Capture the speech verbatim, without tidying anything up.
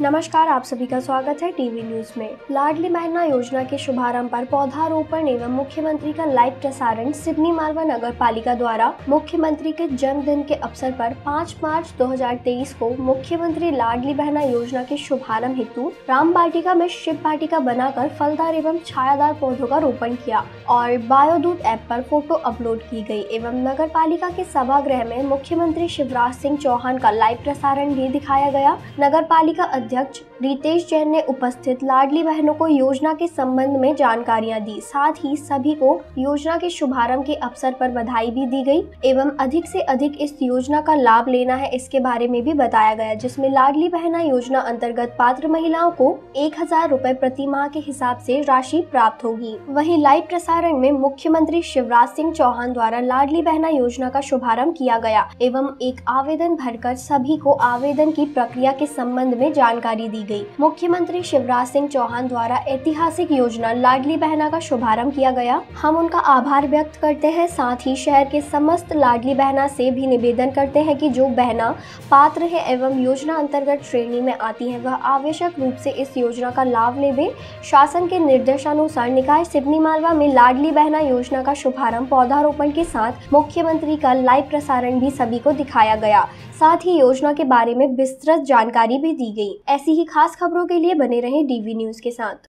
नमस्कार, आप सभी का स्वागत है डीवी न्यूज में। लाडली बहना योजना के शुभारंभ पर पौधारोपण एवं मुख्यमंत्री का लाइव प्रसारण सिवनी मालवा नगर पालिका द्वारा मुख्यमंत्री के जन्मदिन के अवसर पर पाँच मार्च दो हज़ार तेईस को मुख्यमंत्री लाडली बहना योजना के शुभारंभ हेतु राम वाटिका में शिव वाटिका बनाकर फलदार एवं छायादार पौधों का रोपण किया और बायोदूत ऐप पर फोटो अपलोड की गयी एवं नगर पालिका के सभागृह में मुख्यमंत्री शिवराज सिंह चौहान का लाइव प्रसारण भी दिखाया गया। नगर पालिका अध्यक्ष रितेश जैन ने उपस्थित लाडली बहनों को योजना के संबंध में जानकारियां दी, साथ ही सभी को योजना के शुभारंभ के अवसर पर बधाई भी दी गई एवं अधिक से अधिक इस योजना का लाभ लेना है इसके बारे में भी बताया गया, जिसमें लाडली बहना योजना अंतर्गत पात्र महिलाओं को एक हजार रूपए प्रति माह के हिसाब से राशि प्राप्त होगी। वहीं लाइव प्रसारण में मुख्यमंत्री शिवराज सिंह चौहान द्वारा लाडली बहना योजना का शुभारम्भ किया गया एवं एक आवेदन भरकर सभी को आवेदन की प्रक्रिया के संबंध में जानकारी दी गई। मुख्यमंत्री शिवराज सिंह चौहान द्वारा ऐतिहासिक योजना लाडली बहना का शुभारंभ किया गया, हम उनका आभार व्यक्त करते हैं। साथ ही शहर के समस्त लाडली बहना से भी निवेदन करते हैं कि जो बहना पात्र है एवं योजना अंतर्गत श्रेणी में आती है वह आवश्यक रूप से इस योजना का लाभ लेवे। शासन के निर्देशानुसार निकाय सिवनी मालवा में लाडली बहना योजना का शुभारम्भ पौधारोपण के साथ मुख्यमंत्री का लाइव प्रसारण भी सभी को दिखाया गया, साथ ही योजना के बारे में विस्तृत जानकारी भी दी गई। ऐसी ही खास खबरों के लिए बने रहें डीवी न्यूज़ के साथ।